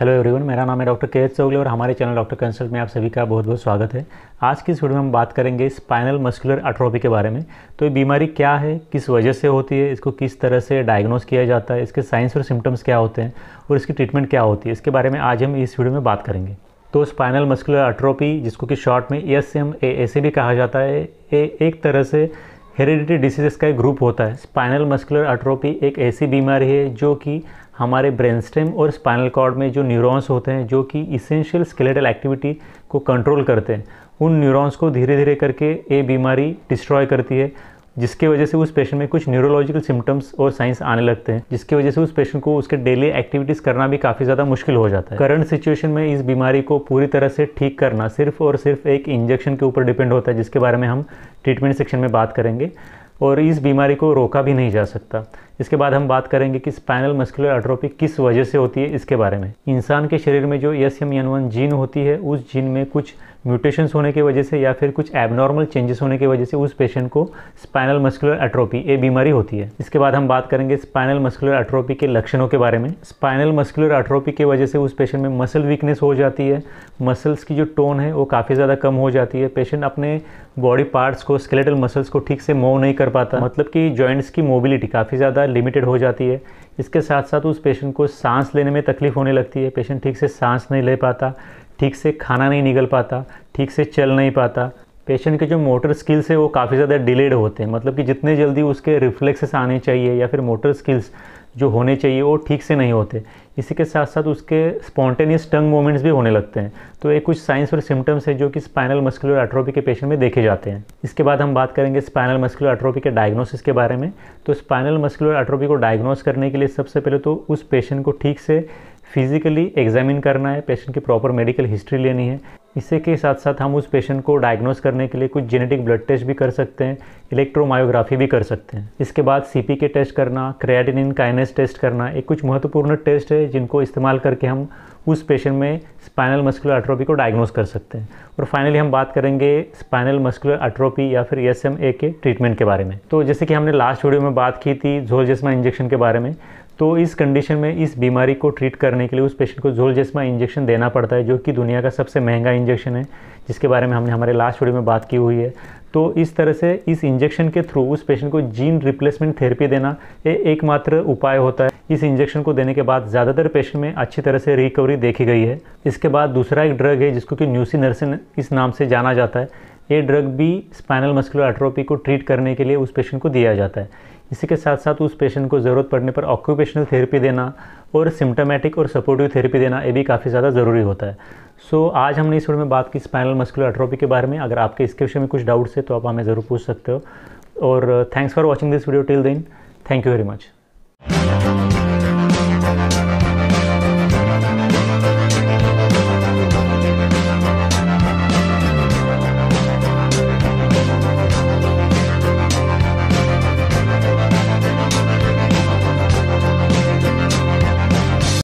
Hello everyone, मेरा नाम है डॉक्टर के.एस. चौगुले और हमारे चैनल डॉक्टर कंसल्ट में आप सभी का बहुत बहुत स्वागत है। आज की इस वीडियो में हम बात करेंगे स्पाइनल मस्कुलर एट्रोपी के बारे में। तो ये बीमारी क्या है, किस वजह से होती है, इसको किस तरह से डायग्नोस किया जाता है, इसके साइंस और सिम्टम्स क्या होते हैं और इसकी ट्रीटमेंट क्या होती है, इसके बारे में आज हम इस वीडियो में बात करेंगे। तो स्पाइनल मस्कुलर एट्रोपी, जिसको कि शॉर्ट में एसएमए ऐसे भी कहा जाता है, ये एक तरह से हेरिडिटी डिसीजेस का एक ग्रुप होता है। स्पाइनल मस्कुलर एट्रोपी एक ऐसी बीमारी है जो कि हमारे ब्रेनस्टेम और स्पाइनल कॉर्ड में जो न्यूरॉन्स होते हैं, जो कि इसेंशियल स्केलेटल एक्टिविटी को कंट्रोल करते हैं, उन न्यूरॉन्स को धीरे धीरे करके ये बीमारी डिस्ट्रॉय करती है, जिसकी वजह से उस पेशेंट में कुछ न्यूरोलॉजिकल सिम्टम्स और साइंस आने लगते हैं, जिसकी वजह से उस पेशेंट को उसके डेली एक्टिविटीज़ करना भी काफ़ी ज़्यादा मुश्किल हो जाता है। करंट सिचुएशन में इस बीमारी को पूरी तरह से ठीक करना सिर्फ और सिर्फ एक इंजेक्शन के ऊपर डिपेंड होता है, जिसके बारे में हम ट्रीटमेंट सेक्शन में बात करेंगे, और इस बीमारी को रोका भी नहीं जा सकता। इसके बाद हम बात करेंगे कि स्पाइनल मस्कुलर एट्रोपी किस वजह से होती है, इसके बारे में। इंसान के शरीर में जो SMN1 जीन होती है, उस जीन में कुछ म्यूटेशंस होने की वजह से या फिर कुछ एबनॉर्मल चेंजेस होने की वजह से उस पेशेंट को स्पाइनल मस्कुलर एट्रोपी ये बीमारी होती है। इसके बाद हम बात करेंगे स्पाइनल मस्कुलर एट्रोपी के लक्षणों के बारे में। स्पाइनल मस्कुलर एट्रोपी की वजह से उस पेशेंट में मसल वीकनेस हो जाती है, मसल्स की जो टोन है वो काफ़ी ज़्यादा कम हो जाती है, पेशेंट अपने बॉडी पार्ट्स को, स्केलेटल मसल्स को ठीक से मूव नहीं कर पाता, मतलब कि जॉइंट्स की मोबिलिटी काफ़ी ज़्यादा लिमिटेड हो जाती है। इसके साथ साथ उस पेशेंट को सांस लेने में तकलीफ होने लगती है, पेशेंट ठीक से सांस नहीं ले पाता, ठीक से खाना नहीं निगल पाता, ठीक से चल नहीं पाता। पेशेंट के जो मोटर स्किल्स है वो काफ़ी ज़्यादा डिलेड होते हैं, मतलब कि जितने जल्दी उसके रिफ्लेक्सेस आने चाहिए या फिर मोटर स्किल्स जो होने चाहिए वो ठीक से नहीं होते। इसी के साथ साथ उसके स्पॉन्टेनियस टंग मूवमेंट्स भी होने लगते हैं। तो ये कुछ साइंस और सिम्टम्स है जो कि स्पाइनल मस्कुलर एट्रोपी के पेशेंट में देखे जाते हैं। इसके बाद हम बात करेंगे स्पाइनल मस्कुलर एट्रोपी के डायग्नोसिस के बारे में। तो स्पाइनल मस्कुलर एट्रोपी को डायग्नोस करने के लिए सबसे पहले तो उस पेशेंट को ठीक से फिजिकली एग्जामिन करना है, पेशेंट की प्रॉपर मेडिकल हिस्ट्री लेनी है। इसी के साथ साथ हम उस पेशेंट को डायग्नोस करने के लिए कुछ जेनेटिक ब्लड टेस्ट भी कर सकते हैं, इलेक्ट्रोमायोग्राफी भी कर सकते हैं। इसके बाद CPK टेस्ट करना, क्रिएटिनिन काइनेज टेस्ट करना, एक कुछ महत्वपूर्ण टेस्ट है जिनको इस्तेमाल करके हम उस पेशेंट में स्पाइनल मस्कुलर एट्रोपी को डायग्नोस कर सकते हैं। और फाइनली हम बात करेंगे स्पाइनल मस्कुलर एट्रोपी या फिर एसएमए के ट्रीटमेंट के बारे में। तो जैसे कि हमने लास्ट वीडियो में बात की थी ज़ोलजेसमा इंजेक्शन के बारे में, तो इस कंडीशन में इस बीमारी को ट्रीट करने के लिए उस पेशेंट को ज़ोलजेसमा इंजेक्शन देना पड़ता है, जो कि दुनिया का सबसे महंगा इंजेक्शन है, जिसके बारे में हमने हमारे लास्ट वीडियो में बात की हुई है। तो इस तरह से इस इंजेक्शन के थ्रू उस पेशेंट को जीन रिप्लेसमेंट थेरेपी देना ये एकमात्र उपाय होता है। इस इंजेक्शन को देने के बाद ज़्यादातर पेशेंट में अच्छी तरह से रिकवरी देखी गई है। इसके बाद दूसरा एक ड्रग है जिसको कि न्यूसी नर्सिन इस नाम से जाना जाता है। ये ड्रग भी स्पाइनल मस्कुलर एट्रोपी को ट्रीट करने के लिए उस पेशेंट को दिया जाता है। इसी के साथ साथ उस पेशेंट को ज़रूरत पड़ने पर ऑक्यूपेशनल थेरेपी देना और सिम्टोमेटिक और सपोर्टिव थेरेपी देना ये भी काफ़ी ज़्यादा ज़रूरी होता है। सो आज हमने इस वीडियो में बात की स्पाइनल मस्कुलर एट्रोपी के बारे में। अगर आपके इसके विषय में कुछ डाउट्स है तो आप हमें ज़रूर पूछ सकते हो। और thanks for watching this video till then. Thank you very much.